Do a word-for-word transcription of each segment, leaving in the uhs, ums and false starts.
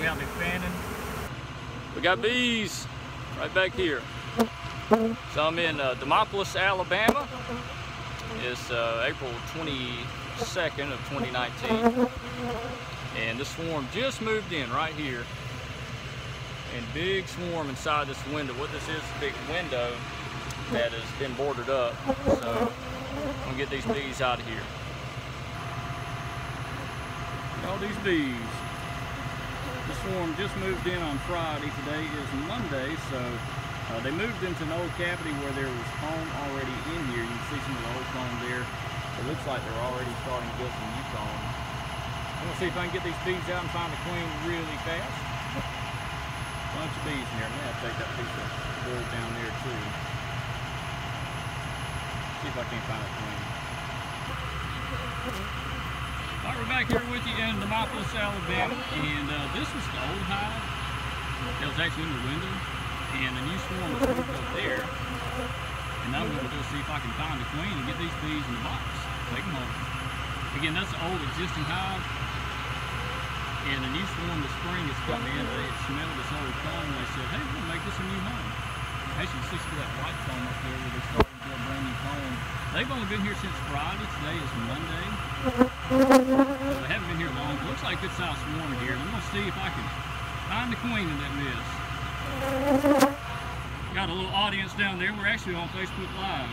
We out there fanning. We got bees right back here. So I'm in uh, Demopolis, Alabama. It's uh, April twenty-second of twenty nineteen. And this swarm just moved in right here. And big swarm inside this window. What this is is a big window that has been boarded up. So I'm gonna get these bees out of here. All these bees. The swarm just moved in on Friday. Today is Monday, so uh, they moved into an old cavity where there was comb already in here. You can see some of the old comb there. It looks like they're already starting to get some new comb. I'm gonna see if I can get these bees out and find a queen really fast. Bunch of bees in here. I'm gonna have to take that piece of board down there too. See if I can't find a queen. All right, we're back here with you in Demopolis, Alabama, and uh, this was the old hive that was actually in the window, and a new swarm was moved up there, and now we're going to go see if I can find a queen and get these bees in the box, take them over. Again, that's the old existing hive, and a new swarm this spring has come in. They had smelled this old comb, and they said, hey, we're going to make this a new home. Actually, you see some of that white comb up there where they're starting to build a brand new comb. They've only been here since Friday. Today is Monday. So they haven't been here long. It looks like good size swarm here. I'm going to see if I can find the queen in that mist. Got a little audience down there. We're actually on Facebook Live.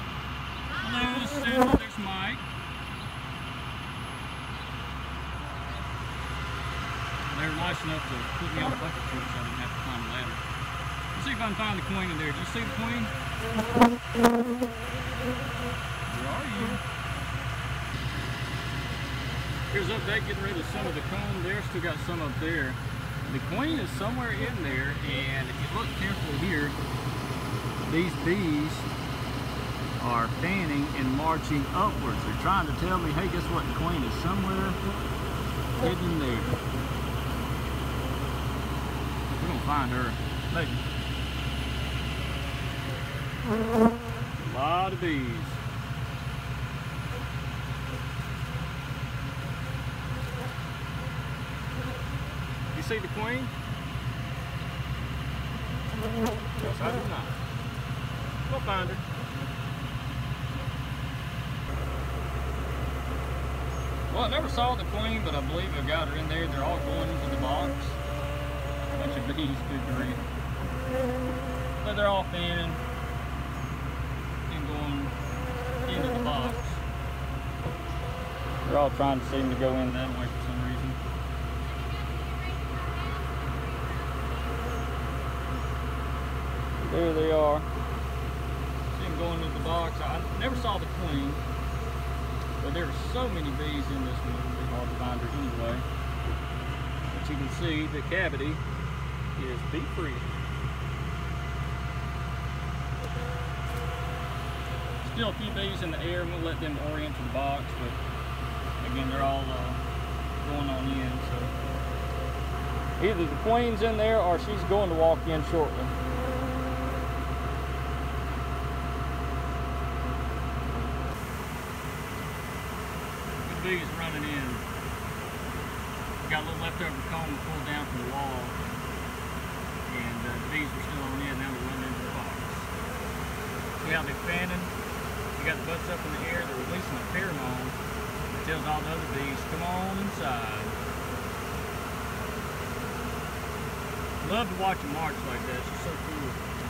Hello, Sarah. There's Mike. They're nice enough to put me on a bucket truck so I didn't have to climb a ladder. Let's see if I can find the queen in there. Do you see the queen? Where are you? Here's up there, getting rid of some of the comb there. Still got some up there. The queen is somewhere in there, and if you look carefully here, these bees are fanning and marching upwards. They're trying to tell me, hey, guess what? The queen is somewhere hidden there. We're gonna find her later. A lot of bees. See the queen? Yes, I do not. We'll find her. Well, I never saw the queen, but I believe I got her in there. They're all going into the box. A bunch of bees, good grief. But they're all fanning and going into the box. They're all trying to seem to go in that way for some reason. There they are. See them going into the box. I never saw the queen, but there were so many bees in this one. It'd be hard to find her anyway. But you can see the cavity is bee free. Still a few bees in the air. We'll let them orient to the box, but again, they're all uh, going on in. So either the queen's in there, or she's going to walk in shortly. Bees running in. Got a little leftover comb to pull down from the wall, and uh, the bees were still on in. Now we're running into the box. See how they're fanning? They got the butts up in the air. They're releasing a pheromone that tells all the other bees, come on inside. Love to watch them march like that. It's just so cool.